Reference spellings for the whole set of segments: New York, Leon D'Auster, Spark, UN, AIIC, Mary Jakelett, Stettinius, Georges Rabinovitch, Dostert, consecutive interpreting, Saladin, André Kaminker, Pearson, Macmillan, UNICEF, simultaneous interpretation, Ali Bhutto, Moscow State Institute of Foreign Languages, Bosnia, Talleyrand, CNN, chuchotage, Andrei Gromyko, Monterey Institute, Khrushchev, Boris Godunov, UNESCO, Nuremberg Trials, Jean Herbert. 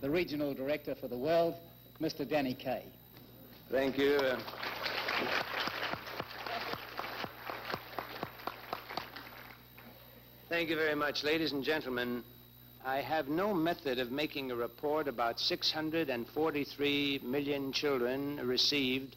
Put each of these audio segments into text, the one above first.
the Regional Director for the World, Mr. Danny Kay. Thank you. Thank you very much, ladies and gentlemen. I have no method of making a report about 643 million children received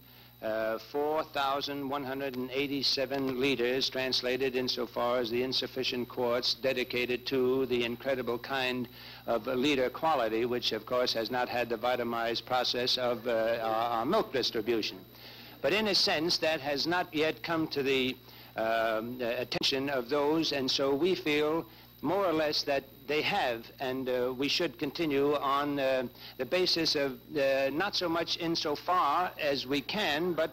4,187 liters translated insofar as the insufficient quarts dedicated to the incredible kind of liter quality, which of course has not had the vitamized process of our milk distribution. But in a sense, that has not yet come to the attention of those, and so we feel more or less that they have, and we should continue on the basis of not so much insofar as we can, but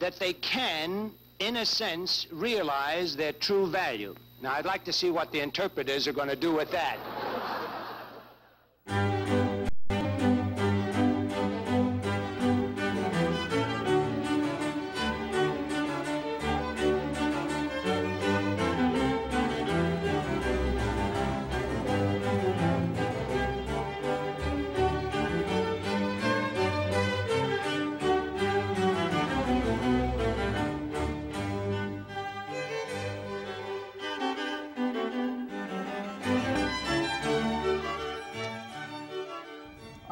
that they can, in a sense, realize their true value. Now, I'd like to see what the interpreters are going to do with that.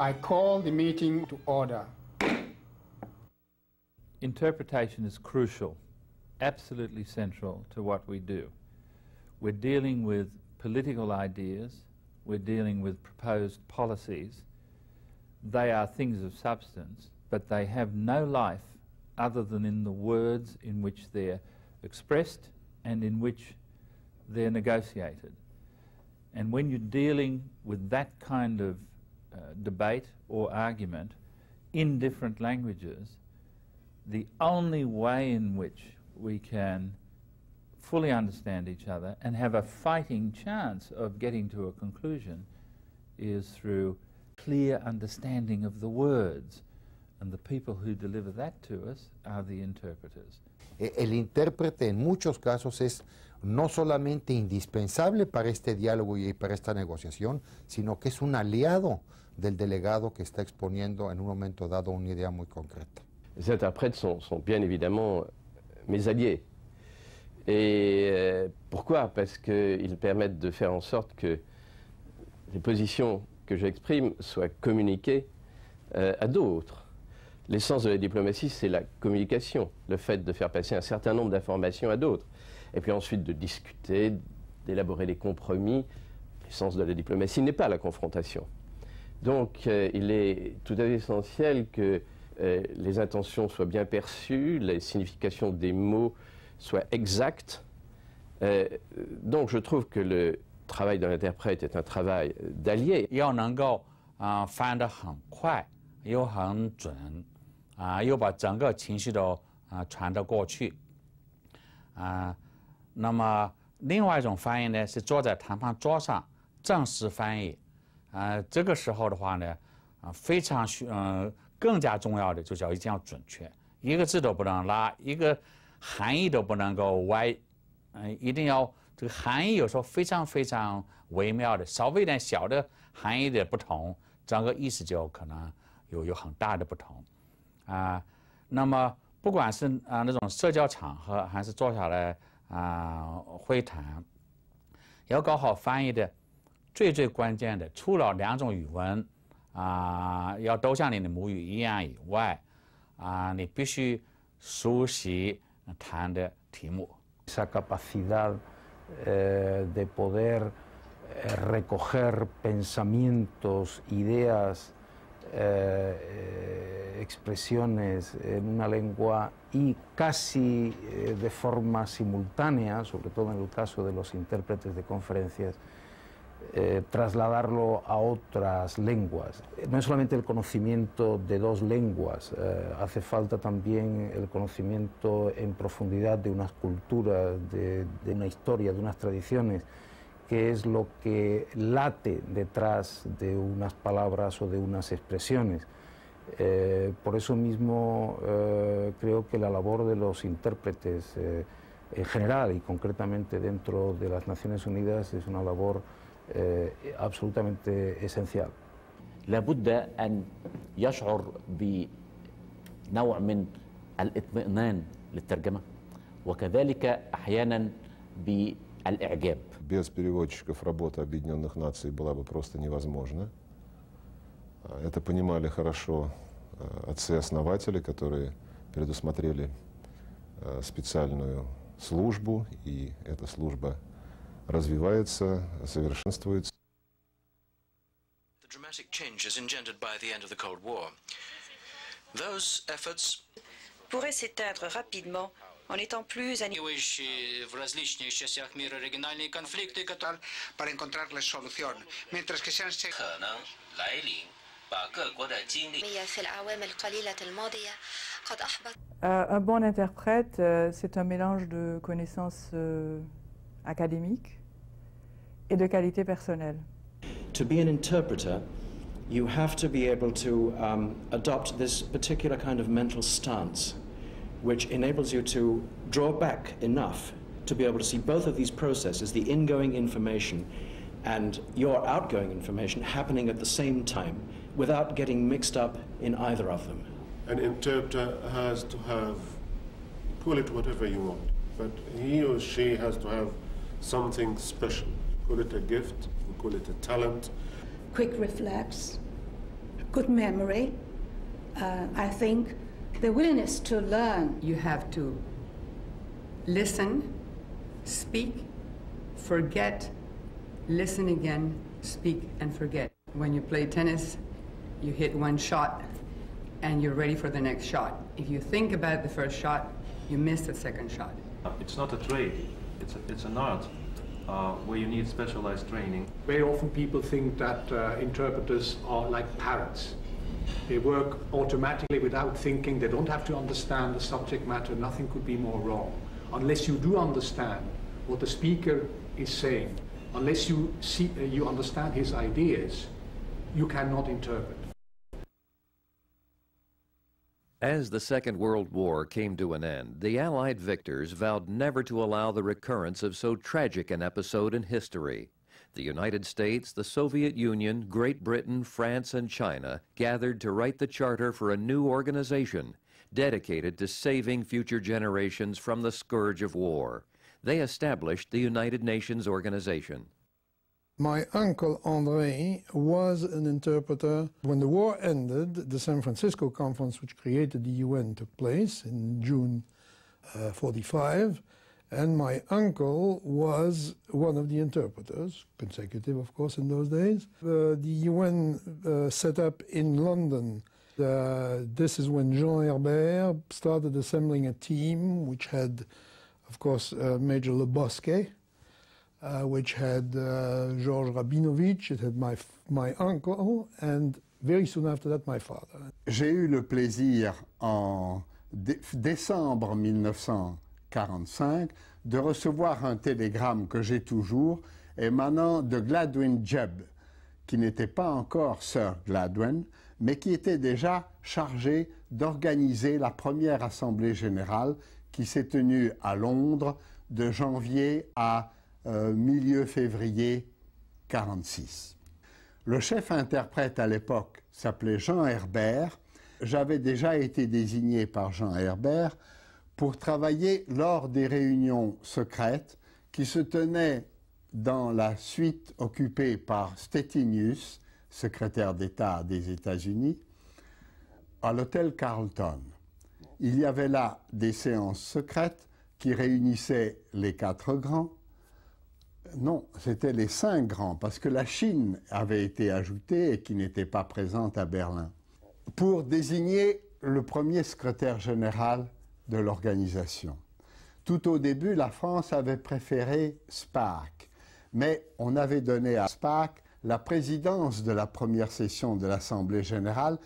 I call the meeting to order. Interpretation is crucial, absolutely central to what we do. We're dealing with political ideas, we're dealing with proposed policies. They are things of substance, but they have no life other than in the words in which they're expressed and in which they're negotiated. And when you're dealing with that kind of debate or argument in different languages, the only way in which we can fully understand each other and have a fighting chance of getting to a conclusion is through clear understanding of the words. And the people who deliver that to us are the interpreters. El intérprete en muchos casos es no solamente indispensable para este diálogo y para esta negociación, sino que es un aliado del delegado que está exponiendo en un momento dado una idea muy concreta. Les interprètes sont bien évidemment mes alliés. Et pourquoi? Parce qu'ils permettent de faire en sorte que les positions que j'exprime soient communiquées à d'autres. L'essence de la diplomatie, c'est la communication, le fait de faire passer un certain nombre d'informations à d'autres. Et puis ensuite de discuter, d'élaborer des compromis. L'essence de la diplomatie n'est pas la confrontation. Donc il est tout à fait essentiel que les intentions soient bien perçues, les significations des mots soient exactes. Donc je trouve que le travail de l'interprète est un travail d'allié. 那么另外一种翻译呢， 不管是那种社交场合还是坐下来会谈， Esa capacidad de poder recoger pensamientos, ideas, expresiones en una lengua y casi de forma simultánea, sobre todo en el caso de los intérpretes de conferencias, trasladarlo a otras lenguas. No es solamente el conocimiento de dos lenguas, hace falta también el conocimiento en profundidad de unas culturas, de una historia, de unas tradiciones, que es lo que late detrás de unas palabras o de unas expresiones. Por eso mismo creo que la labor de los intérpretes en general y concretamente dentro de las Naciones Unidas es una labor absolutamente esencial. لابد أن يشعر بنوع من الاطمئنان للترجمة وكذلك أحيانا بالإعجاب. Без переводчиков работа Объединенных Наций была бы просто невозможна. Это понимали хорошо отцы-основатели, которые предусмотрели специальную службу, и эта служба развивается, совершенствуется. The dramatic changes engendered by the end of the Cold War. Those efforts pourraient s'éteindre rapidement en étant plus aniguados в различных частях мира региональные конфликты, которые para encontrarles solución, mientras que sean Un bon interprète, c'est un mélange de connaissances académiques et de qualités personnelles. To be an interpreter, you have to be able to adopt this particular kind of mental stance, which enables you to draw back enough to be able to see both of these processes, the ingoing information and your outgoing information, happening at the same time, without getting mixed up in either of them. An interpreter has to have, call it whatever you want, but he or she has to have something special. Call it a gift, call it a talent. Quick reflex, good memory. I think the willingness to learn. You have to listen, speak, forget, listen again, speak and forget. When you play tennis, you hit one shot and you're ready for the next shot. If you think about the first shot, you miss the second shot. It's not a trade, it's an art where you need specialized training. Very often people think that interpreters are like parrots. They work automatically without thinking. They don't have to understand the subject matter. Nothing could be more wrong. Unless you do understand what the speaker is saying, unless you see, you understand his ideas, you cannot interpret. As the Second World War came to an end, the Allied victors vowed never to allow the recurrence of so tragic an episode in history. The United States, the Soviet Union, Great Britain, France, and China gathered to write the charter for a new organization dedicated to saving future generations from the scourge of war. They established the United Nations organization. My uncle Andrei was an interpreter. When the war ended, the San Francisco conference, which created the UN, took place in June '45, and my uncle was one of the interpreters, consecutive, of course, in those days. The UN set up in London. This is when Jean Herbert started assembling a team which had, of course, Major Le Bosquet, which had Georges Rabinovitch, it had my uncle, and very soon after that, my father. J'ai eu le plaisir en décembre 1945 de recevoir un télégramme que j'ai toujours émanant de Gladwyn Jebb, qui n'était pas encore Sir Gladwyn, mais qui était déjà chargé d'organiser la première assemblée générale qui s'est tenue à Londres de janvier à milieu février 1946. Le chef interprète à l'époque s'appelait Jean Herbert. J'avais déjà été désigné par Jean Herbert pour travailler lors des réunions secrètes qui se tenaient dans la suite occupée par Stettinius, secrétaire d'État des États-Unis, à l'hôtel Carlton. Il y avait là des séances secrètes qui réunissaient les quatre grands. Non, c'était les cinq grands, parce que la Chine avait été ajoutée et qui n'était pas présente à Berlin, pour désigner le premier secrétaire général de l'organisation. Tout au début, la France avait préféré Spark, mais on avait donné à Spark la présidence de la première session de l'Assemblée générale.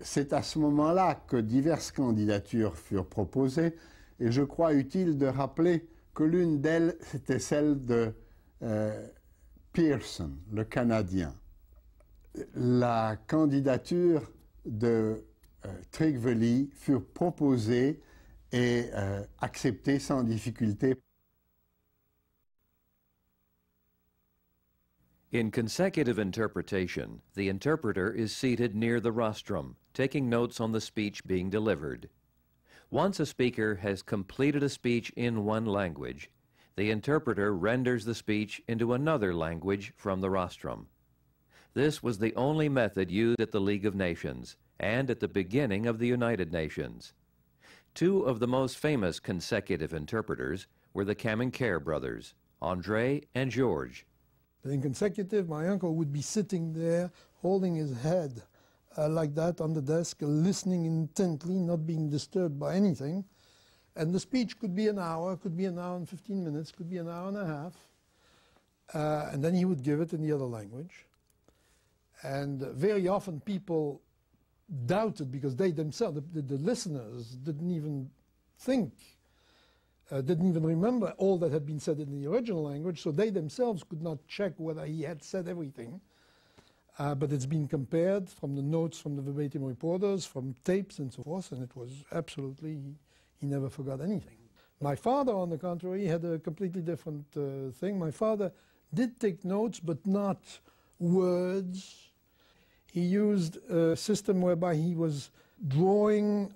C'est à ce moment-là que diverses candidatures furent proposées et je crois utile de rappeler que l'une d'elles, c'était celle de Pearson, le Canadien. La candidature de Tregvelli fut proposée et acceptée sans difficulté. In consecutive interpretation, the interpreter is seated near the rostrum, taking notes on the speech being delivered. Once a speaker has completed a speech in one language, the interpreter renders the speech into another language from the rostrum. This was the only method used at the League of Nations and at the beginning of the United Nations. Two of the most famous consecutive interpreters were the Kaminker brothers, Andrei and George. In consecutive, my uncle would be sitting there holding his head like that on the desk, listening intently, not being disturbed by anything. And the speech could be an hour, could be an hour and 15 minutes, could be an hour and a half. And then he would give it in the other language. And very often people doubted because they themselves, the listeners, didn't even think, didn't even remember all that had been said in the original language, so they themselves could not check whether he had said everything. But it's been compared from the notes from the verbatim reporters, from tapes and so forth, and it was absolutely, he never forgot anything. My father, on the contrary, had a completely different thing. My father did take notes, but not words. He used a system whereby he was drawing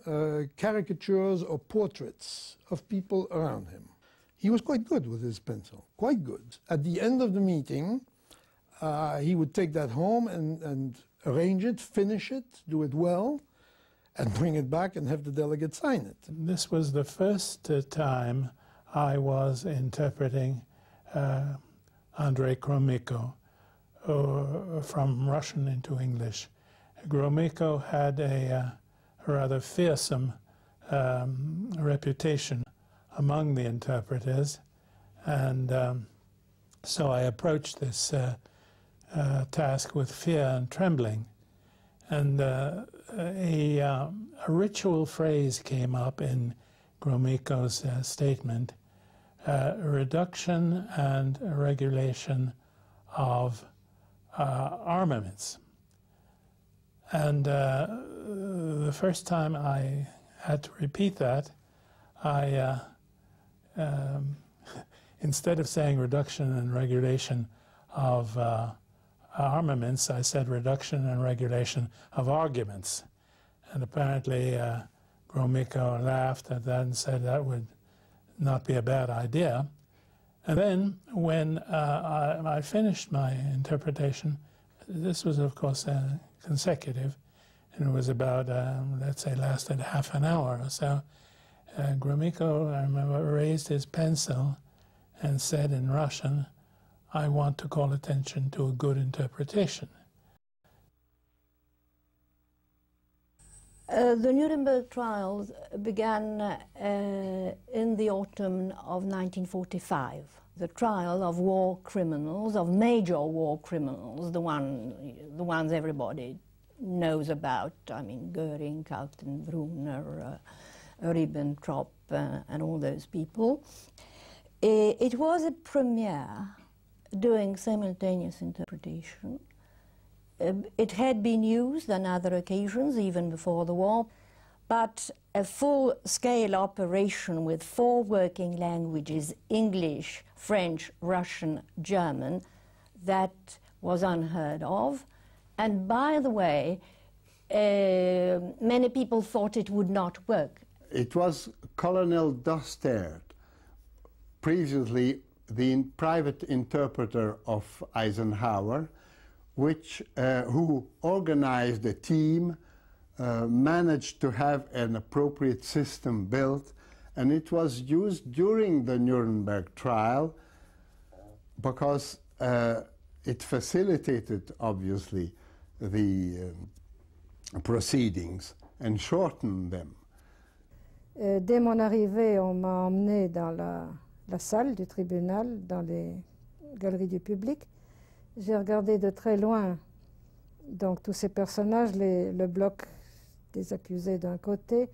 caricatures or portraits of people around him. He was quite good with his pencil, quite good. At the end of the meeting, he would take that home and arrange it, finish it, do it well, and bring it back and have the delegate sign it. This was the first time I was interpreting Andrei Gromyko from Russian into English. Gromyko had a rather fearsome reputation among the interpreters, and so I approached this task with fear and trembling, and a ritual phrase came up in Gromyko's statement, reduction and regulation of armaments. And the first time I had to repeat that, I instead of saying reduction and regulation of armaments, I said reduction and regulation of arguments. And apparently Gromyko laughed at that and said that would not be a bad idea. And then when I finished my interpretation, this was of course consecutive, and it was about, let's say, lasted half an hour or so. Gromyko, I remember, raised his pencil and said in Russian, "I want to call attention to a good interpretation." The Nuremberg trials began in the autumn of 1945. The trial of war criminals, of major war criminals, the ones everybody knows about. I mean, Göring, Kaltenbrunner, Ribbentrop, and all those people. It was a premiere doing simultaneous interpretation. It had been used on other occasions, even before the war, but a full-scale operation with 4 working languages, English, French, Russian, German, that was unheard of. And by the way, many people thought it would not work. It was Colonel Dostert, previously the private interpreter of Eisenhower, who organized a team, managed to have an appropriate system built, and it was used during the Nuremberg trial because it facilitated, obviously, the proceedings and shortened them. Dès mon arrivée, on m'a emmené dans la salle du tribunal, dans les galeries du public. J'ai regardé de très loin, donc tous ces personnages, le bloc des accusés d'un côté,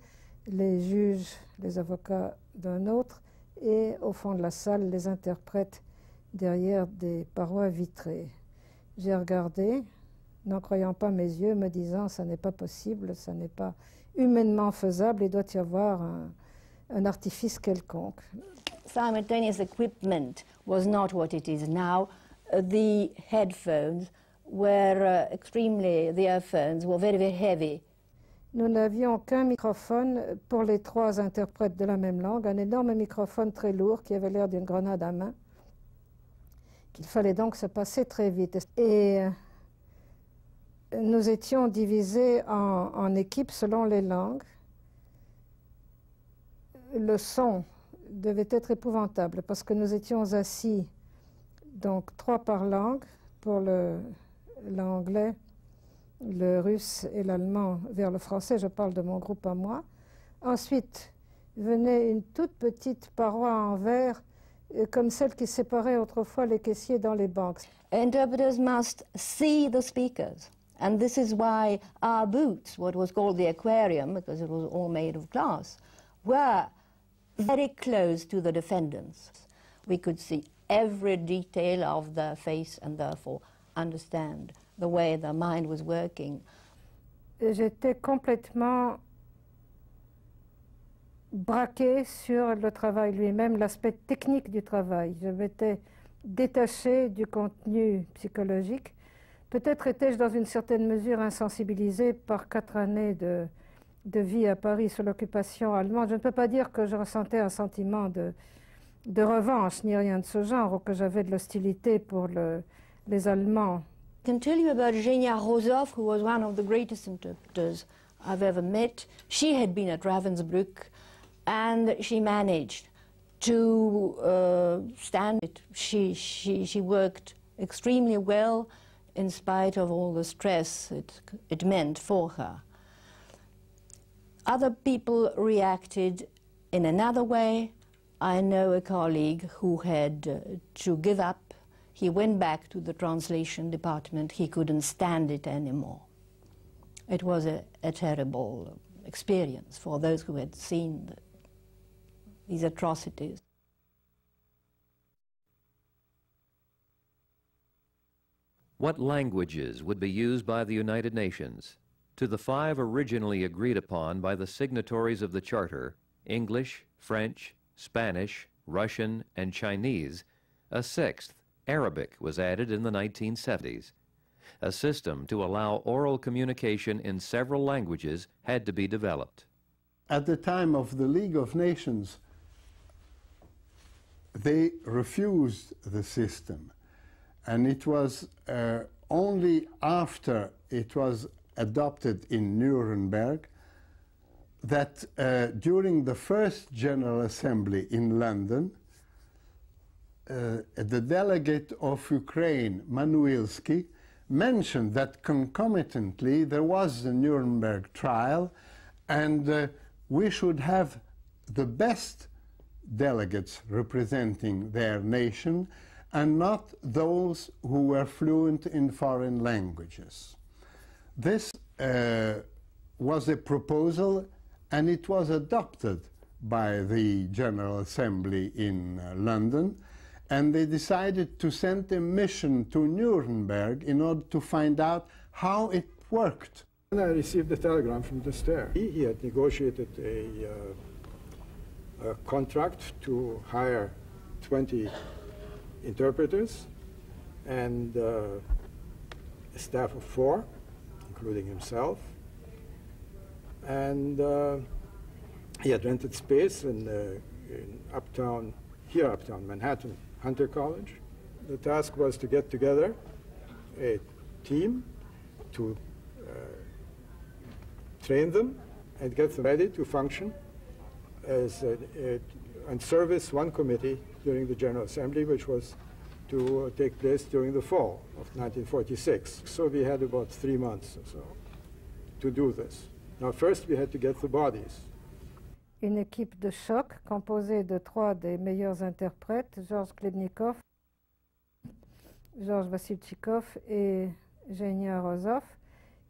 les juges, les avocats d'un autre, et au fond de la salle, les interprètes derrière des parois vitrées. J'ai regardé, n'en croyant pas mes yeux, me disant « ça n'est pas possible, ça n'est pas humainement faisable, il doit y avoir un artifice quelconque ». Simultaneous equipment was not what it is now. the headphones were extremely, the earphones were very, very heavy. Nous n'avions qu'un microphone pour les trois interprètes de la même langue, un énorme microphone très lourd qui avait l'air d'une grenade à main, qu'il fallait donc se passer très vite. Et nous étions divisés en équipes selon les langues. Le son devait être épouvantable parce que nous étions assis, donc trois par langue, pour l'anglais, le russe et l'allemand vers le français, je parle de mon groupe à moi. Ensuite venait une toute petite paroi en verre, comme celle qui séparait autrefois les caissiers dans les banques. Interpreters must see the speakers, and this is why our boots, what was called the aquarium, because it was all made of glass, were very close to the defendants. We could see every detail of their face and therefore understand the way their mind was working. J'étais complètement braquée sur le travail lui-même, l'aspect technique du travail. Je m'étais détachée du contenu psychologique. Peut-être étais-je dans une certaine mesure insensibilisée par 4 années de vie à Paris sous l'occupation allemande. Je ne peux pas dire que je ressentais un sentiment de revanche, ni rien de ce genre, ou que j'avais de l'hostilité pour les Allemands. I can tell you about Eugenia Rozov, who was one of the greatest interpreters I've ever met. She had been at Ravensbrück, and she managed to stand it. She worked extremely well in spite of all the stress it meant for her. Other people reacted in another way. I know a colleague who had to give up. He went back to the translation department. He couldn't stand it anymore. It was a terrible experience for those who had seen these atrocities. What languages would be used by the United Nations? To the 5 originally agreed upon by the signatories of the Charter, English, French, Spanish, Russian, and Chinese, a 6th, Arabic, was added in the 1970s. A system to allow oral communication in several languages had to be developed. At the time of the League of Nations, they refused the system, and it was only after it was adopted in Nuremberg that during the first General Assembly in London, the delegate of Ukraine, Manuilsky, mentioned that concomitantly there was the Nuremberg trial, and we should have the best delegates representing their nation and not those who were fluent in foreign languages. This was a proposal, and it was adopted by the General Assembly in London, and they decided to send a mission to Nuremberg in order to find out how it worked. When I received a telegram from Dostert, he had negotiated a contract to hire 20 interpreters and a staff of 4, including himself. And he had rented space in uptown, here uptown Manhattan, Hunter College. The task was to get together a team to train them and get them ready to function as and service one committee during the General Assembly, which was to take place during the fall of 1946. So we had about 3 months or so to do this. Now, first we had to get the bodies. Une équipe de choc composée de 3 des meilleurs interprètes, George Klebnikov, George Vassilchikov et Eugenia Rozov,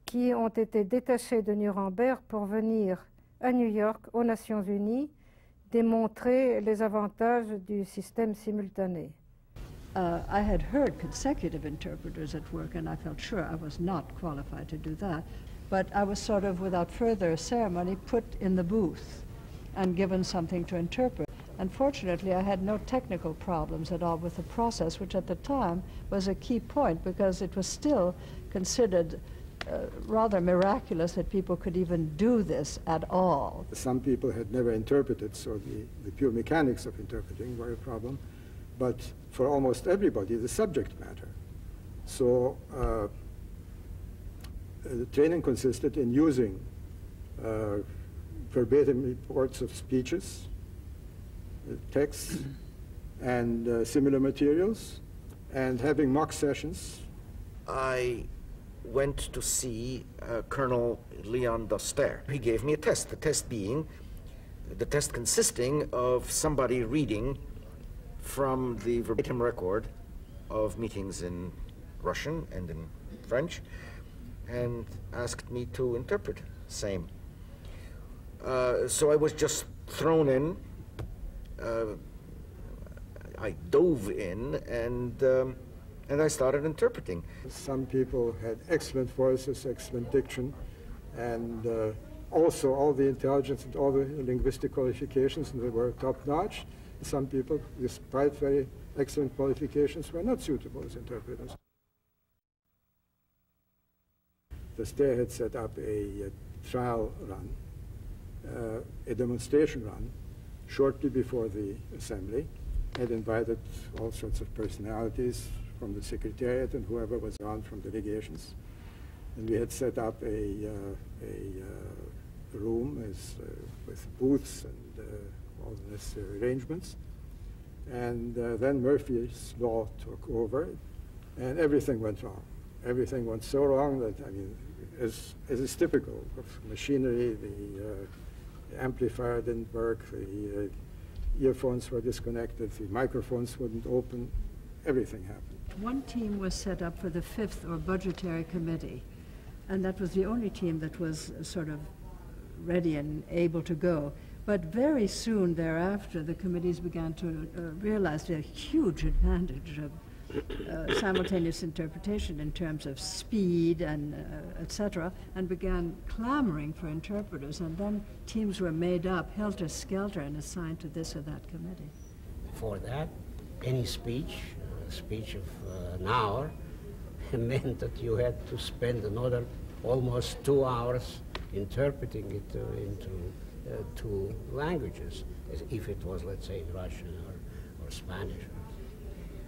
qui ont été détachés de Nuremberg pour venir à New York, aux Nations Unies, démontrer les avantages du système simultané. I had heard consecutive interpreters at work, and I felt sure I was not qualified to do that. But I was sort of, without further ceremony, put in the booth and given something to interpret. Unfortunately, I had no technical problems at all with the process, which at the time was a key point because it was still considered rather miraculous that people could even do this at all. Some people had never interpreted, so the pure mechanics of interpreting were a problem. But for almost everybody, the subject matter. So the training consisted in using verbatim reports of speeches, texts, and similar materials, and having mock sessions. I went to see Colonel Leon D'Auster. He gave me a test, the test consisting of somebody reading from the verbatim record of meetings in Russian and in French, and asked me to interpret same. So I was just thrown in. I dove in, and I started interpreting. Some people had excellent voices, excellent diction, and also all the intelligence and all the linguistic qualifications, and they were top-notch. Some people, despite very excellent qualifications, were not suitable as interpreters. D'Auster had set up a trial run, a demonstration run, shortly before the assembly, had invited all sorts of personalities from the secretariat and whoever was on from delegations. And we had set up a room with booths and all the necessary arrangements. And then Murphy's Law took over, and everything went wrong. Everything went so wrong that, I mean, as is typical of machinery, the amplifier didn't work, the earphones were disconnected, the microphones wouldn't open, everything happened. One team was set up for the 5th or budgetary committee, and that was the only team that was sort of ready and able to go. But very soon thereafter, the committees began to realize the huge advantage of simultaneous interpretation in terms of speed and etc., and began clamoring for interpreters, and then teams were made up helter-skelter and assigned to this or that committee. For that, any speech, a speech of an hour, meant that you had to spend another almost 2 hours interpreting it into two languages, as if it was, let's say, Russian or Spanish.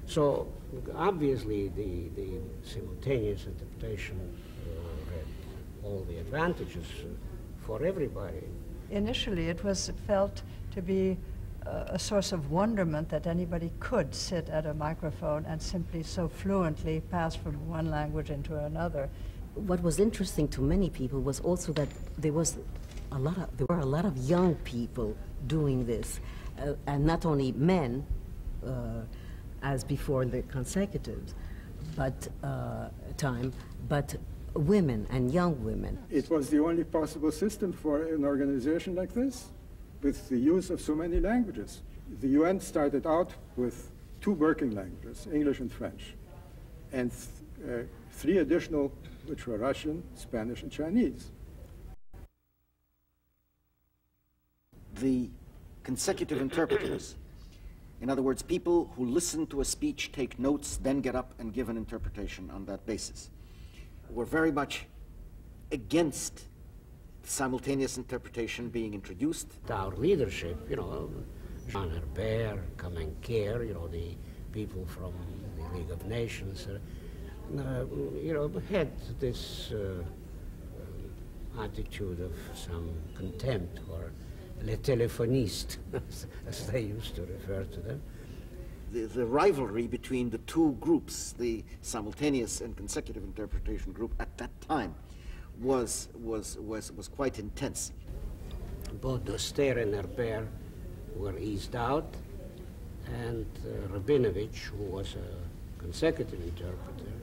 So obviously the simultaneous interpretation had all the advantages for everybody. Initially it was felt to be a source of wonderment that anybody could sit at a microphone and simply so fluently pass from one language into another. What was interesting to many people was also that there were a lot of young people doing this, and not only men, as before in the consecutives, but but women and young women. It was the only possible system for an organization like this, with the use of so many languages. The UN started out with 2 working languages, English and French, and 3 additional, which were Russian, Spanish, and Chinese. The consecutive interpreters, in other words, people who listen to a speech, take notes, then get up and give an interpretation on that basis, were very much against simultaneous interpretation being introduced. Our leadership, you know, Jean Herbert, Kaminker, you know, the people from the League of Nations, you know, had this attitude of some contempt for les téléphonistes, as they used to refer to them. The rivalry between the two groups, the simultaneous and consecutive interpretation group at that time, was quite intense. Both D'Auster and Herbert were eased out, and Rabinovich, who was a consecutive interpreter,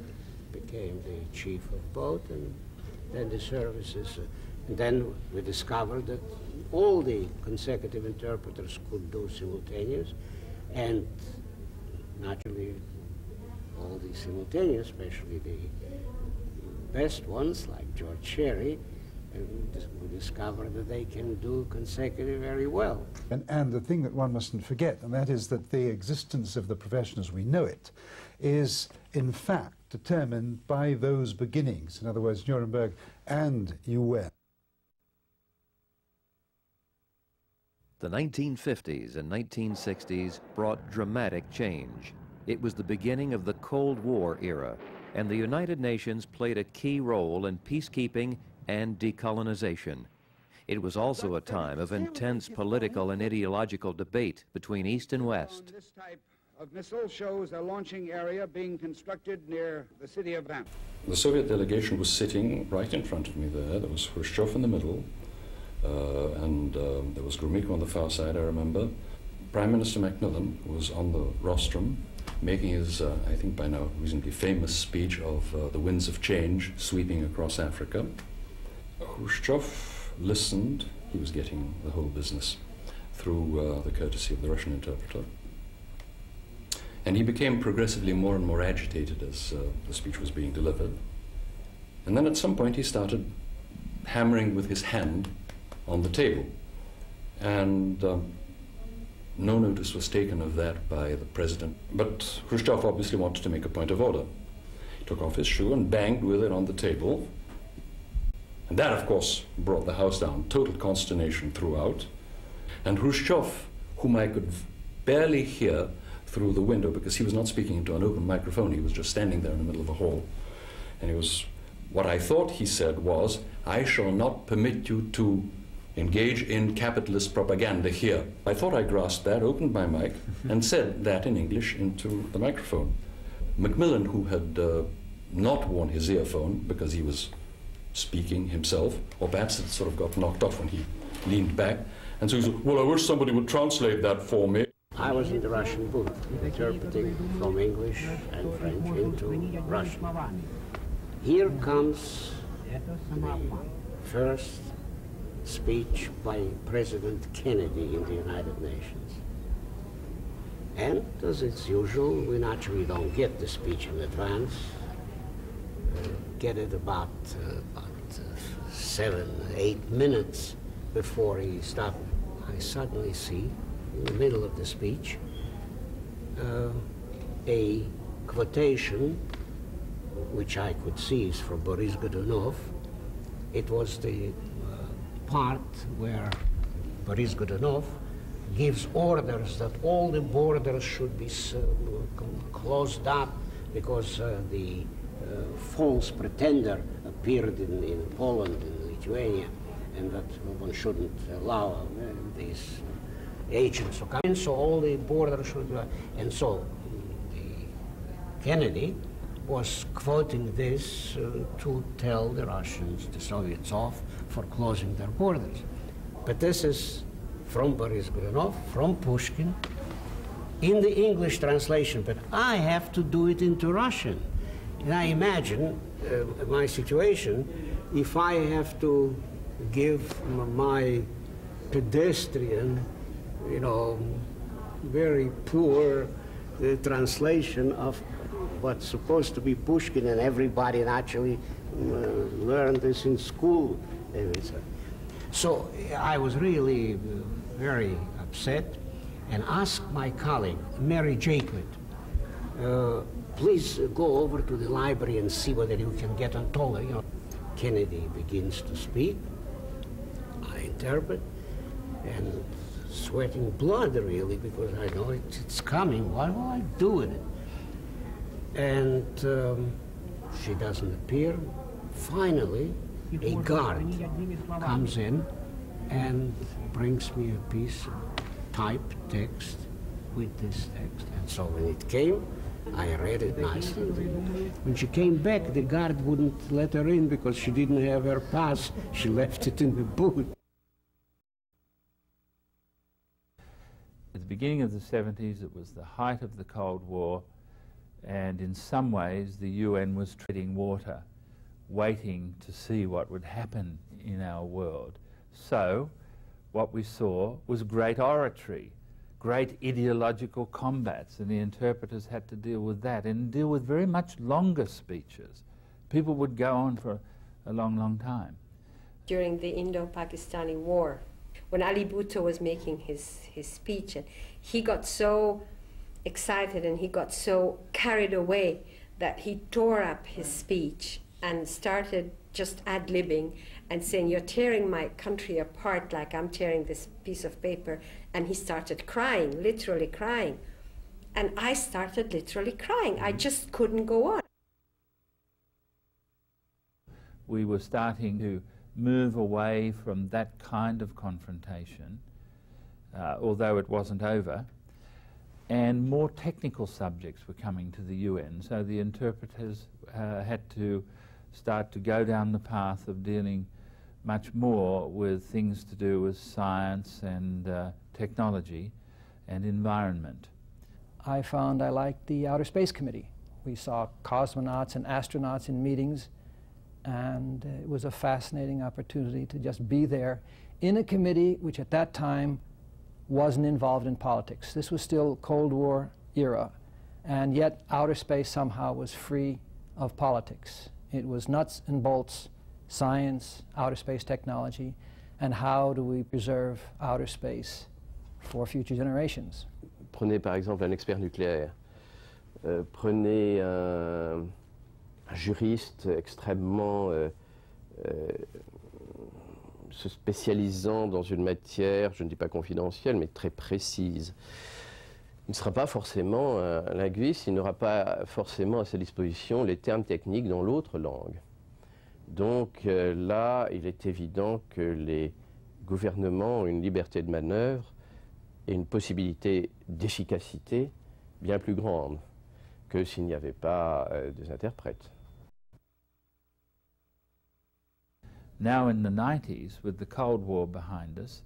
became the chief of both, and then the services. Then we discovered that all the consecutive interpreters could do simultaneous, and naturally all the simultaneous, especially the best ones like George Sherry, we discover that they can do consecutive very well. And the thing that one mustn't forget, and that is that the existence of the profession as we know it is in fact determined by those beginnings, in other words, Nuremberg and UN. The 1950s and 1960s brought dramatic change. It was the beginning of the Cold War era, and the United Nations played a key role in peacekeeping and decolonization. It was also a time of intense political and ideological debate between East and West. This type of missile shows a launching area being constructed near the city of Van. The Soviet delegation was sitting right in front of me there. There was Khrushchev in the middle, there was Gromyko on the far side, I remember. Prime Minister Macmillan was on the rostrum, making his, I think by now, reasonably famous speech of the winds of change sweeping across Africa. Khrushchev listened. He was getting the whole business through the courtesy of the Russian interpreter. And he became progressively more and more agitated as the speech was being delivered. And then at some point he started hammering with his hand on the table. And no notice was taken of that by the president. But Khrushchev obviously wanted to make a point of order. He took off his shoe and banged with it on the table. And that, of course, brought the house down. Total consternation throughout. And Khrushchev, whom I could barely hear through the window, because he was not speaking into an open microphone, he was just standing there in the middle of a hall. And it was, what I thought he said was, I shall not permit you to engage in capitalist propaganda here. I thought I grasped that, opened my mic, and said that in English into the microphone. Macmillan, who had not worn his earphone because he was speaking himself, or perhaps it sort of got knocked off when he leaned back, and so he said, well, I wish somebody would translate that for me. I was in the Russian booth, interpreting from English and French into Russian. Here comes the first speech by President Kennedy in the United Nations. And, as it's usual, we naturally don't get the speech in advance. Get it about 7 or 8 minutes before he started. I suddenly see, in the middle of the speech, a quotation, which I could see is from Boris Godunov. It was the part where Boris Godunov gives orders that all the borders should be closed up because the false pretender appeared in Poland and Lithuania, and that one shouldn't allow these agents to come in, so all the borders should be. And so Kennedy was quoting this to tell the Russians, the Soviets off for closing their borders. But this is from Boris Godunov, from Pushkin, in the English translation, but I have to do it into Russian. And I imagine my situation, if I have to give my pedestrian, you know, very poor translation of what's supposed to be Pushkin, and everybody actually learned this in school. So I was really very upset and asked my colleague, Mary Jakelett, please go over to the library and see whether you can get on taller. You know, Kennedy begins to speak. I interpret, and sweating blood really, because I know it's coming. What will I do with it? And she doesn't appear. Finally, a guard comes in and brings me a piece of typed text with this text. And so when it came, I read it nicely. When she came back, the guard wouldn't let her in because she didn't have her pass. She left it in the booth. At the beginning of the 70s, it was the height of the Cold War, and in some ways the UN was treading water, waiting to see what would happen in our world. So what we saw was great oratory, great ideological combats, and the interpreters had to deal with that and deal with very much longer speeches. People would go on for a long, long time. during the Indo-Pakistani War, when Ali Bhutto was making his speech, and he got so excited and he got so carried away that he tore up his speech and started just ad-libbing and saying, "You're tearing my country apart like I'm tearing this piece of paper." And he started crying, literally crying. And I started literally crying. I just couldn't go on. We were starting to move away from that kind of confrontation, although it wasn't over, and more technical subjects were coming to the UN, so the interpreters had to start to go down the path of dealing much more with things to do with science and technology and environment. I found I liked the Outer Space Committee. We saw cosmonauts and astronauts in meetings, and it was a fascinating opportunity to just be there in a committee which at that time wasn't involved in politics. This was still Cold War era, and yet outer space somehow was free of politics. It was nuts and bolts, science, outer space technology, and how do we preserve outer space for future generations. Prenez par exemple un expert nucléaire, prenez un juriste extrêmement se spécialisant dans une matière, je ne dis pas confidentielle, mais très précise. Il ne sera pas forcément un linguiste, il n'aura pas forcément à sa disposition les termes techniques dans l'autre langue. Donc là, il est évident que les gouvernements ont une liberté de manœuvre et une possibilité d'efficacité bien plus grande que s'il n'y avait pas des interprètes. Now in the 90s, with the Cold War behind us,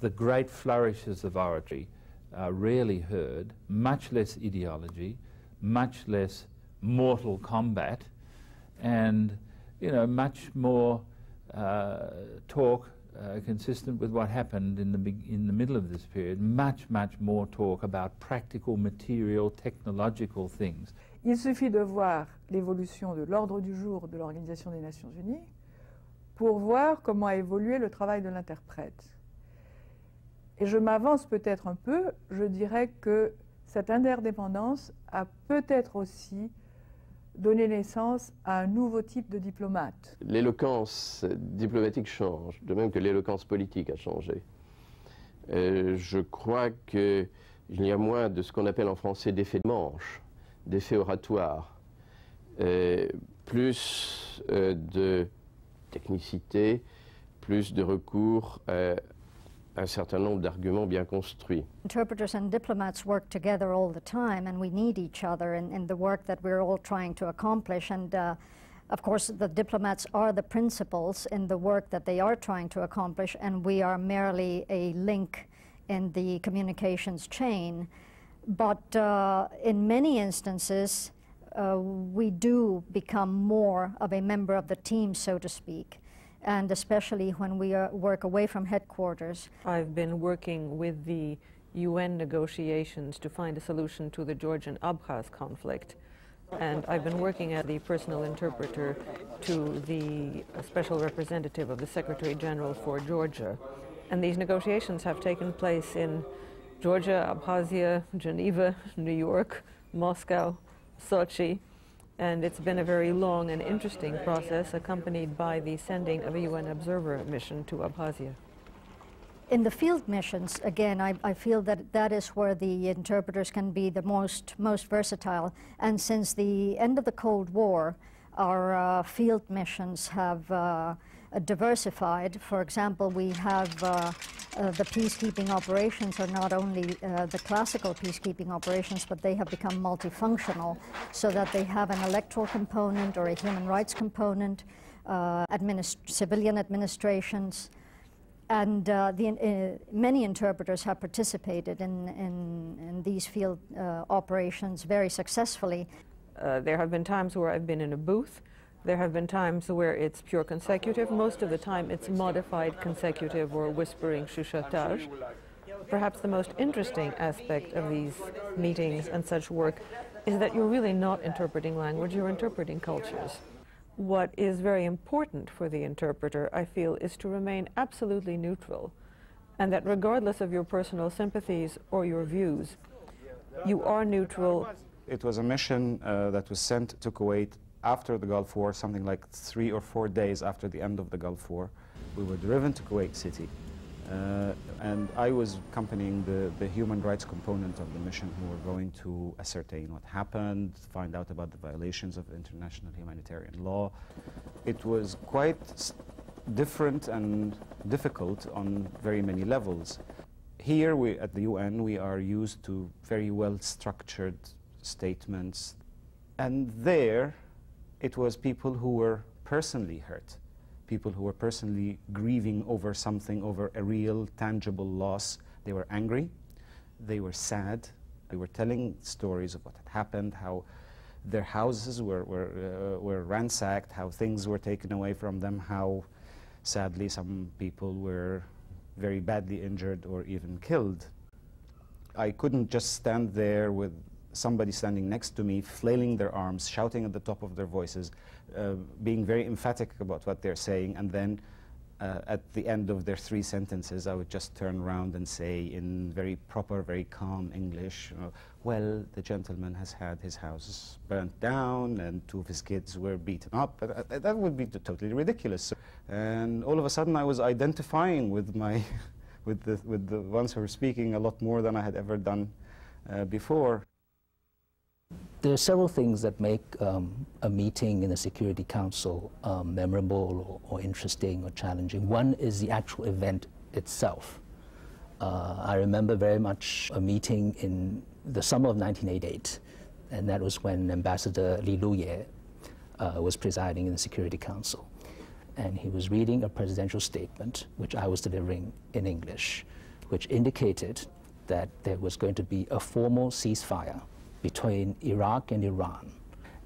the great flourishes of oratory are rarely heard, much less ideology, much less mortal combat, and, you know, much more talk consistent with what happened in the middle of this period, much more talk about practical, material, technological things. Il suffit de voir l'évolution de l'ordre du jour de l'Organisation des Nations Unies pour voir comment a évolué le travail de l'interprète. Et je m'avance peut-être un peu, je dirais que cette interdépendance a peut-être aussi donné naissance à un nouveau type de diplomate. L'éloquence diplomatique change, de même que l'éloquence politique a changé. Je crois qu'il y a moins de ce qu'on appelle en français d'effet de manche, d'effet oratoire, plus de technicité, plus de recours à un certain nombre d'arguments bien construits. Interpreters and diplomats work together all the time, and we need each other in the work that we're all trying to accomplish. And of course, the diplomats are the principals in the work that they are trying to accomplish, and we are merely a link in the communications chain. But in many instances, we do become more of a member of the team, so to speak, and especially when we work away from headquarters. I've been working with the UN negotiations to find a solution to the Georgian-Abkhaz conflict, and I've been working as the personal interpreter to the special representative of the Secretary General for Georgia. And these negotiations have taken place in Georgia, Abkhazia, Geneva, New York, Moscow, Sochi, and it's been a very long and interesting process, accompanied by the sending of a UN observer mission to Abkhazia. In the field missions, again, I feel that that is where the interpreters can be the most versatile. And since the end of the Cold War, our field missions have diversified. For example, we have the peacekeeping operations are not only the classical peacekeeping operations, but they have become multifunctional so that they have an electoral component or a human rights component, civilian administrations, and many interpreters have participated in these field operations very successfully. There have been times where I've been in a booth. There have been times where it's pure consecutive. Most of the time it's modified consecutive or whispering chuchotage. Perhaps the most interesting aspect of these meetings and such work is that you're really not interpreting language, you're interpreting cultures. what is very important for the interpreter, I feel, is to remain absolutely neutral, and that regardless of your personal sympathies or your views, you are neutral. It was a mission that was sent to Kuwait after the Gulf War, something like 3 or 4 days after the end of the Gulf War. We were driven to Kuwait City, and I was accompanying the human rights component of the mission, who were going to ascertain what happened, find out about the violations of international humanitarian law. It was quite different and difficult on very many levels. Here we, at the UN, we are used to very well-structured statements, and there it was people who were personally hurt, people who were personally grieving over something, over a real, tangible loss. They were angry, they were sad, they were telling stories of what had happened, how their houses were ransacked, how things were taken away from them, how sadly some people were very badly injured or even killed. I couldn't just stand there with somebody standing next to me, flailing their arms, shouting at the top of their voices, being very emphatic about what they're saying, and then at the end of their 3 sentences, I would just turn around and say in very proper, very calm English, you know, well, the gentleman has had his house burnt down and 2 of his kids were beaten up. That would be totally ridiculous. And all of a sudden, I was identifying with my, with the ones who were speaking a lot more than I had ever done before. There are several things that make a meeting in the Security Council memorable or interesting or challenging. One is the actual event itself. I remember very much a meeting in the summer of 1988, and that was when Ambassador Li Lu Ye was presiding in the Security Council. And he was reading a presidential statement, which I was delivering in English, which indicated that there was going to be a formal ceasefire between Iraq and Iran.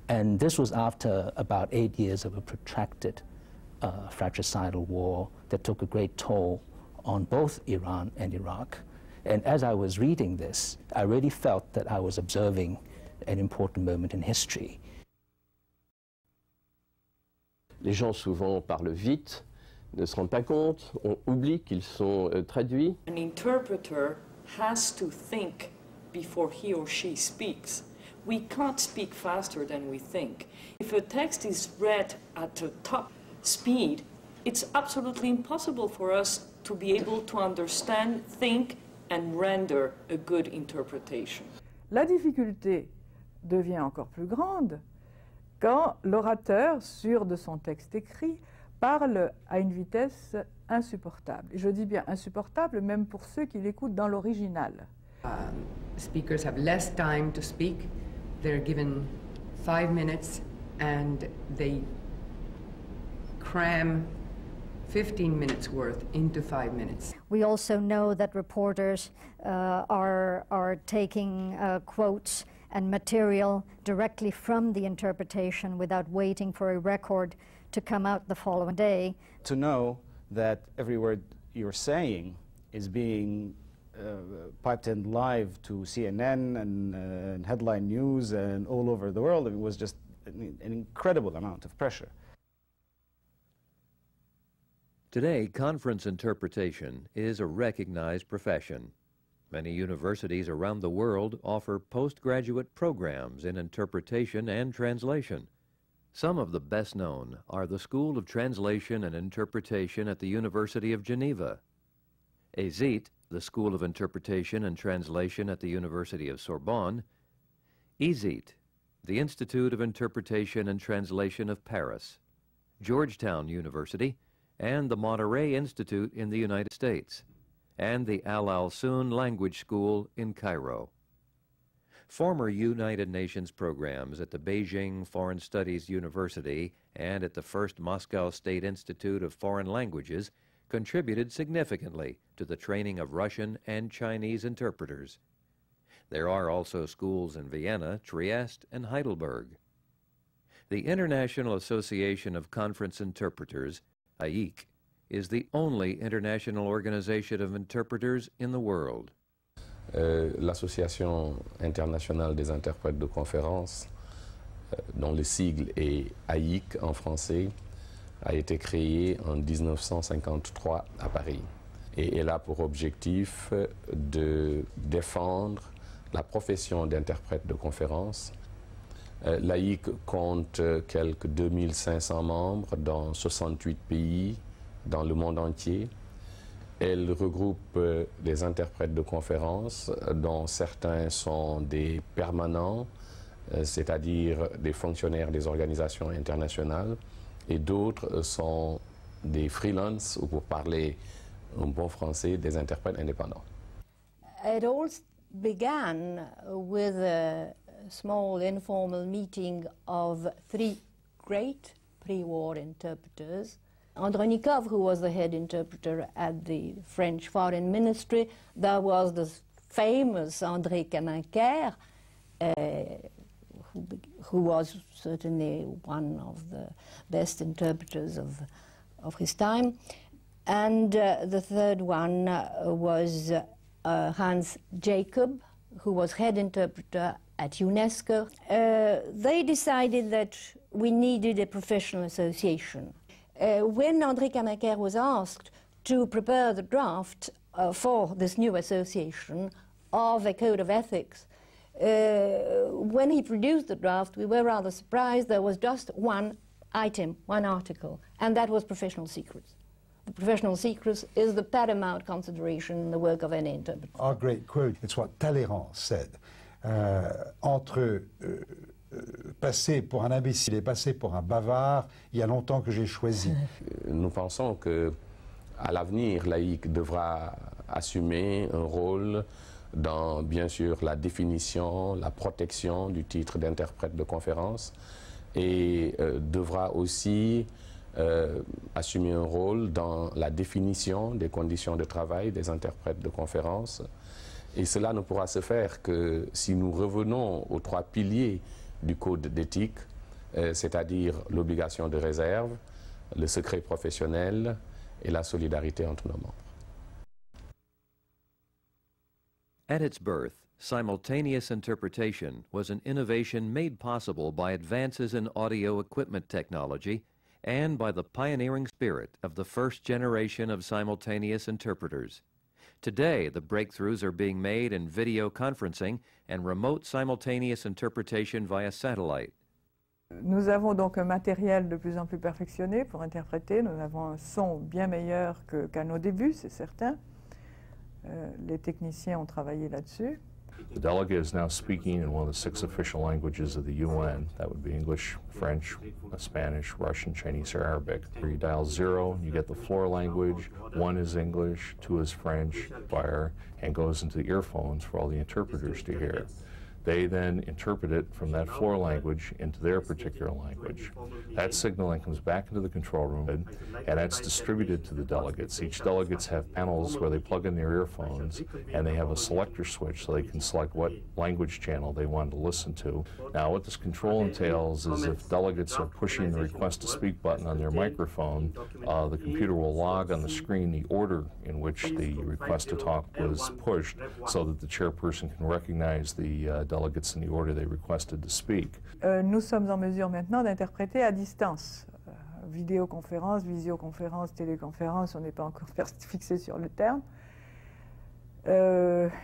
And this was after about 8 years of a protracted fratricidal war that took a great toll on both Iran and Iraq. And as I was reading this, I really felt that I was observing an important moment in history. Les gens souvent parlent vite, ne se rendent pas compte, on oublie qu'ils sont traduits. An interpreter has to think before he or she speaks. We can't speak faster than we think. If a text is read at the top speed, it's absolutely impossible for us to be able to understand, think, and render a good interpretation. La difficulté devient encore plus grande quand l'orateur, sûr de son texte écrit, parle à une vitesse insupportable. Je dis bien insupportable même pour ceux qui l'écoutent dans l'original. Speakers have less time to speak. They're given 5 minutes and they cram 15 minutes worth into 5 minutes. We also know that reporters are taking quotes and material directly from the interpretation without waiting for a record to come out the following day. To know that every word you're saying is being piped in live to CNN and headline news and all over the world, it was just an incredible amount of pressure. Today, conference interpretation is a recognized profession. Many universities around the world offer postgraduate programs in interpretation and translation. Some of the best known are the School of Translation and Interpretation at the University of Geneva, EZIT, the School of Interpretation and Translation at the University of Sorbonne, EZIT, the Institute of Interpretation and Translation of Paris, Georgetown University, and the Monterey Institute in the United States, and the Al-Alsun Language School in Cairo. Former United Nations programs at the Beijing Foreign Studies University and at the First Moscow State Institute of Foreign Languages contributed significantly to the training of Russian and Chinese interpreters. There are also schools in Vienna, Trieste, and Heidelberg. The International Association of Conference Interpreters, AIIC, is the only international organization of interpreters in the world. L'Association Internationale des Interprètes de Conférences dont le sigle est AIIC en français, a été créée en 1953 à Paris et elle a pour objectif de défendre la profession d'interprète de conférences. L'AIIC compte quelques 2500 membres dans 68 pays dans le monde entier. Elle regroupe des interprètes de conférences dont certains sont des permanents, c'est-à-dire des fonctionnaires des organisations internationales, et d'autres sont des freelances ou, pour parler un bon français, des interprètes indépendants. It all began with a small informal meeting of three great pre-war interpreters. Andronikov, who was the head interpreter at the French Foreign Ministry. There was the famous André Kaminker, who was certainly one of the best interpreters of his time. And the third one was Hans Jacob, who was head interpreter at UNESCO. They decided that we needed a professional association. When André Kaminker was asked to prepare the draft for this new association of a code of ethics, when he produced the draft, we were rather surprised. There was just one item, one article, and that was professional secrets. The professional secrets is the paramount consideration in the work of any interpreter. Our great quote, it's what Talleyrand said, entre passer pour un imbécile et passer pour un bavard, il y a longtemps que j'ai choisi. Nous pensons que à l'avenir, l'AIIC devra assumer un rôle dans, bien sûr, la définition, la protection du titre d'interprète de conférence et devra aussi assumer un rôle dans la définition des conditions de travail des interprètes de conférence. Et cela ne pourra se faire que si nous revenons aux trois piliers du code d'éthique, c'est-à-dire l'obligation de réserve, le secret professionnel et la solidarité entre nos membres. At its birth, simultaneous interpretation was an innovation made possible by advances in audio equipment technology and by the pioneering spirit of the first generation of simultaneous interpreters. Today, the breakthroughs are being made in video conferencing and remote simultaneous interpretation via satellite. Nous avons donc un matériel de plus en plus perfectionné pour interpréter. Nous avons un son bien meilleur qu'à nos débuts, c'est certain. Les techniciens ont travaillé là-dessus. The delegate is now speaking in one of the 6 official languages of the UN. That would be English, French, Spanish, Russian, Chinese, or Arabic. Where you dial 0, you get the floor language. 1 is English, 2 is French, fire, and goes into the earphones for all the interpreters to hear. They then interpret it from that floor language into their particular language. That signal then comes back into the control room, and that's distributed to the delegates. Each delegates have panels where they plug in their earphones, and they have a selector switch so they can select what language channel they want to listen to. Now, what this control entails is if delegates are pushing the request to speak button on their microphone, the computer will log on the screen the order in which the request to talk was pushed so that the chairperson can recognize the delegates in the order they requested to speak. Nous sommes en mesure maintenant d'interpréter à distance. Vidéoconférence, visioconférence, téléconférence, on n'est pas encore fixé sur le terme,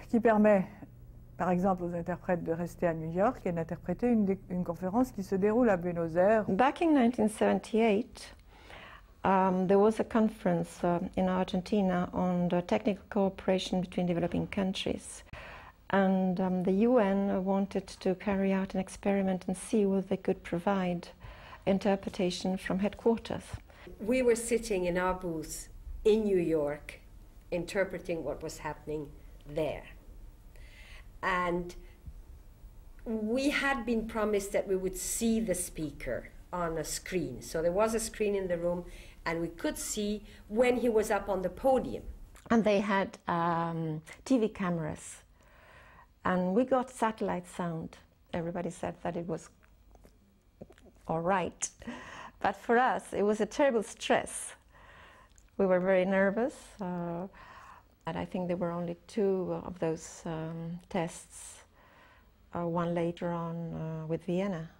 qui permet par exemple aux interprètes de rester à New York et d'interpréter une conférence qui se déroule à Buenos Aires. Back in 1978, there was a conference in Argentina on the technical cooperation between developing countries. And the UN wanted to carry out an experiment and see whether they could provide interpretation from headquarters. We were sitting in our booth in New York, interpreting what was happening there. And we had been promised that we would see the speaker on a screen. So there was a screen in the room, and we could see when he was up on the podium. And they had TV cameras. And we got satellite sound. Everybody said that it was all right. But for us, it was a terrible stress. We were very nervous. And I think there were only 2 of those tests, one later on with Vienna.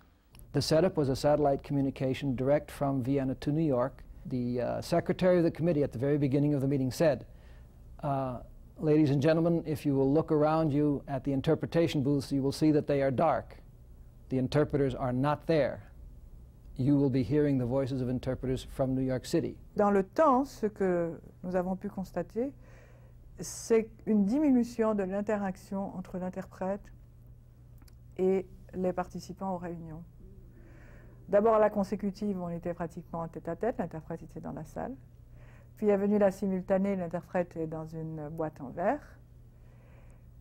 The setup was a satellite communication direct from Vienna to New York. The secretary of the committee at the very beginning of the meeting said, ladies and gentlemen, if you will look around you at the interpretation booths, you will see that they are dark. The interpreters are not there. You will be hearing the voices of interpreters from New York City. Dans le temps, ce que nous avons pu constater, c'est une diminution de l'interaction entre l'interprète et les participants aux réunions. D'abord, à la consécutive, on était pratiquement en tête-à-tête, l'interprète était dans la salle. Puis est venue la simultanée, l'interprète est dans une boîte en verre.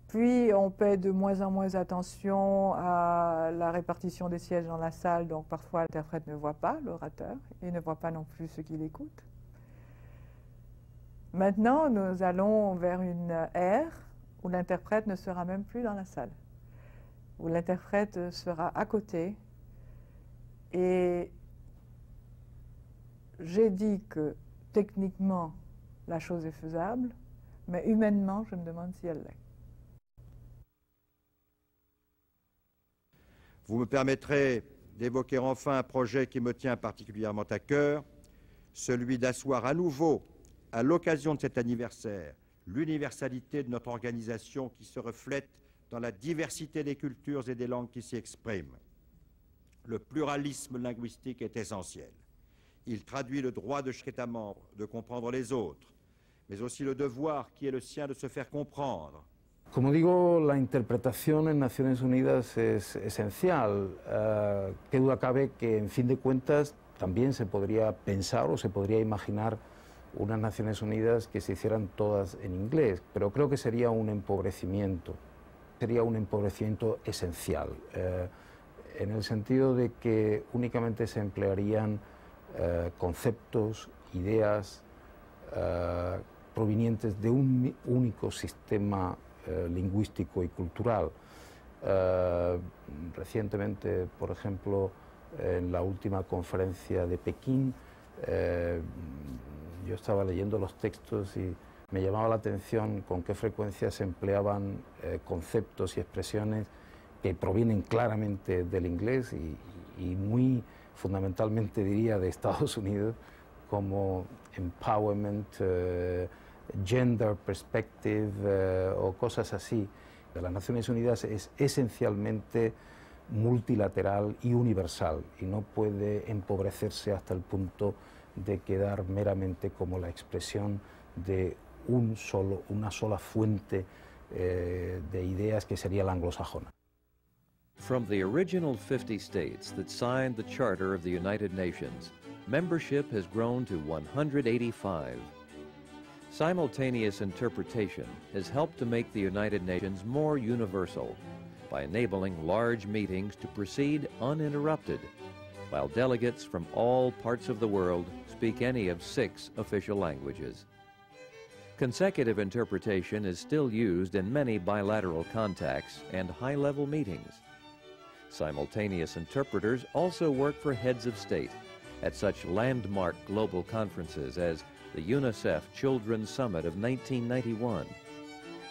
Puis on paie de moins en moins attention à la répartition des sièges dans la salle, donc parfois l'interprète ne voit pas l'orateur et ne voit pas non plus ce qu'il écoute. Maintenant, nous allons vers une ère où l'interprète ne sera même plus dans la salle, où l'interprète sera à côté. Et j'ai dit que techniquement, la chose est faisable, mais humainement, je me demande si elle l'est. Vous me permettrez d'évoquer enfin un projet qui me tient particulièrement à cœur, celui d'asseoir à nouveau, à l'occasion de cet anniversaire, l'universalité de notre organisation qui se reflète dans la diversité des cultures et des langues qui s'y expriment. Le pluralisme linguistique est essentiel. Il traduit le droit de chaque État membre de comprendre les autres, mais aussi le devoir qui est le sien de se faire comprendre. Como digo, la interpretación en Naciones Unidas es esencial. Qué duda cabe que, en fin de cuentas, también se podría pensar o se podría imaginar unas Naciones Unidas que se hicieran todas en inglés, pero creo que sería un empobrecimiento esencial, en el sentido de que únicamente se emplearían conceptos, ideas provenientes de un único sistema lingüístico y cultural. Recientemente, por ejemplo, en la última conferencia de Pekín, yo estaba leyendo los textos y me llamaba la atención con qué frecuencia se empleaban conceptos y expresiones que provienen claramente del inglés y muy fundamentalmente, diría, de Estados Unidos, como empowerment, gender perspective o cosas así. Las Naciones Unidas es esencialmente multilateral y universal y no puede empobrecerse hasta el punto de quedar meramente como la expresión de una sola fuente de ideas que sería la anglosajona. From the original 50 states that signed the Charter of the United Nations, membership has grown to 185. Simultaneous interpretation has helped to make the United Nations more universal by enabling large meetings to proceed uninterrupted, while delegates from all parts of the world speak any of 6 official languages. Consecutive interpretation is still used in many bilateral contacts and high-level meetings. Simultaneous interpreters also work for heads of state at such landmark global conferences as the UNICEF Children's Summit of 1991,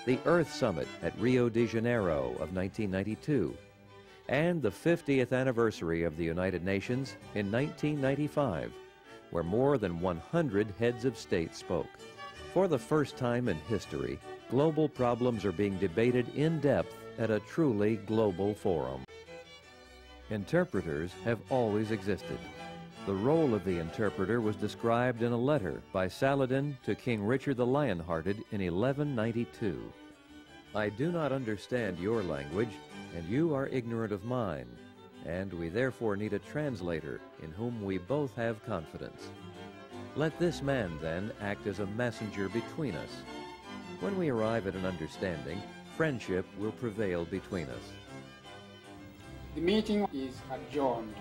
the Earth Summit at Rio de Janeiro of 1992, and the 50th anniversary of the United Nations in 1995, where more than 100 heads of state spoke. For the first time in history, global problems are being debated in depth at a truly global forum. Interpreters have always existed. The role of the interpreter was described in a letter by Saladin to King Richard the Lionhearted in 1192. I do not understand your language, and you are ignorant of mine, and we therefore need a translator in whom we both have confidence. Let this man, then, act as a messenger between us. When we arrive at an understanding, friendship will prevail between us. The meeting is adjourned.